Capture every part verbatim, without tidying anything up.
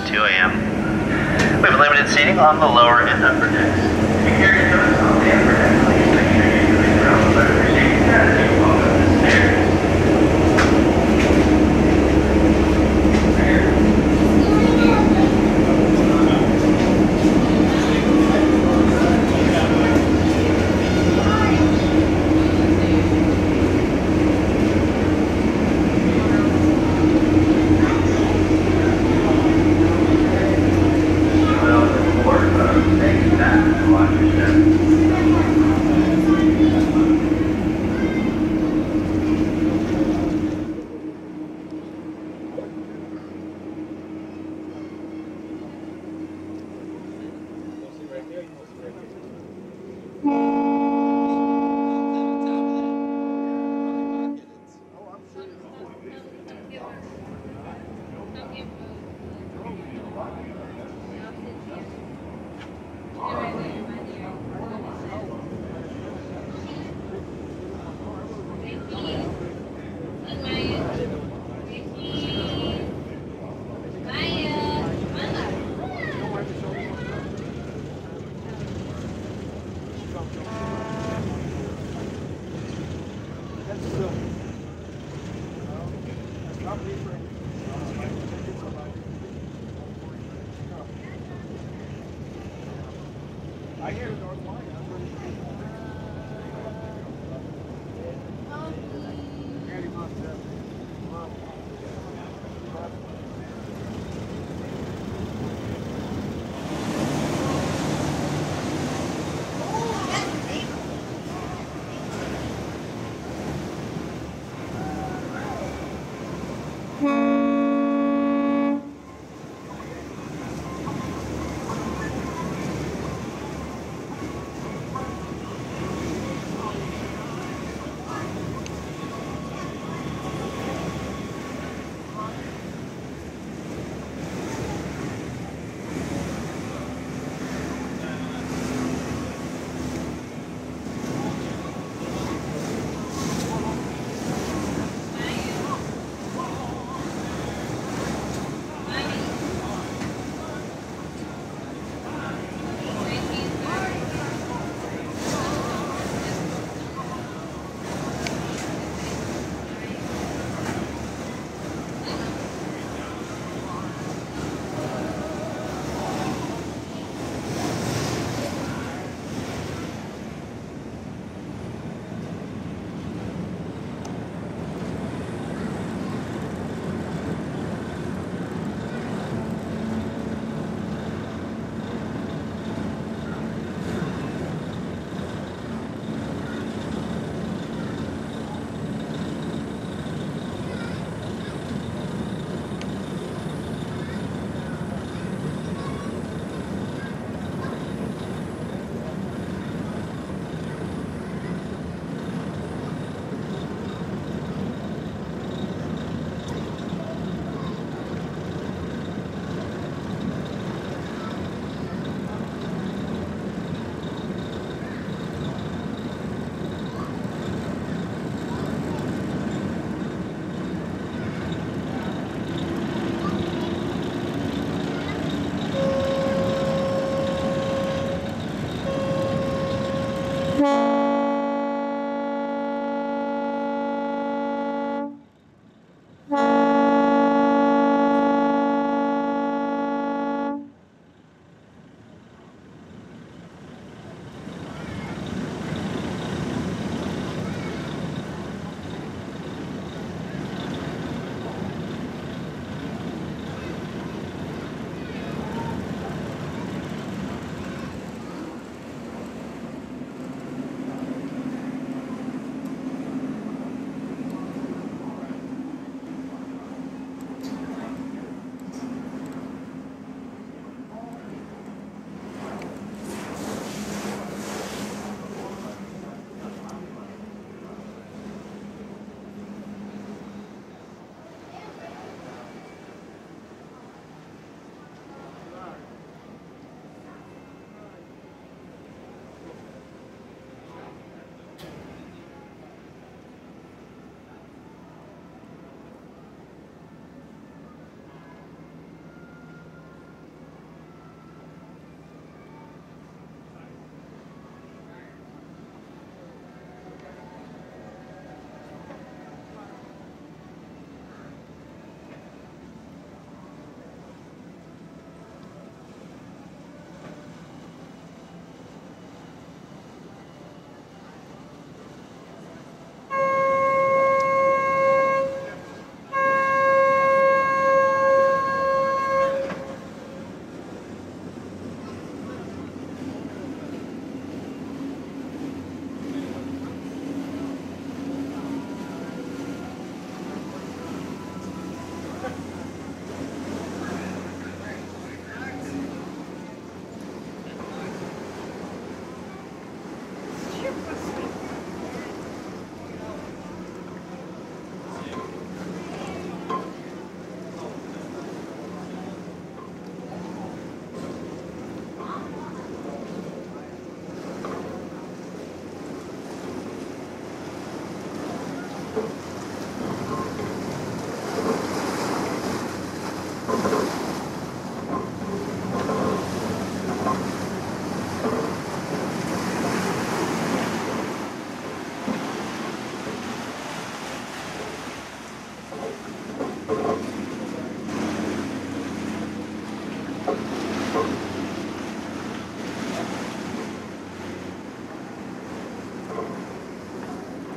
at two A M We have limited seating on the lower and upper decks. To carry your notice on the upper deck, please make sure you use your elevator shades as you walk up the stairs.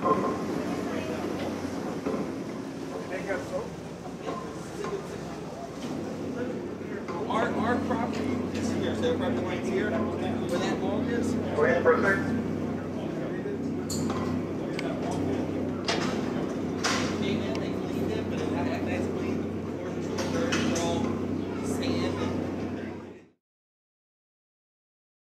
Our, our property is here, so the property line's here, where that wall is. Go ahead, perfect.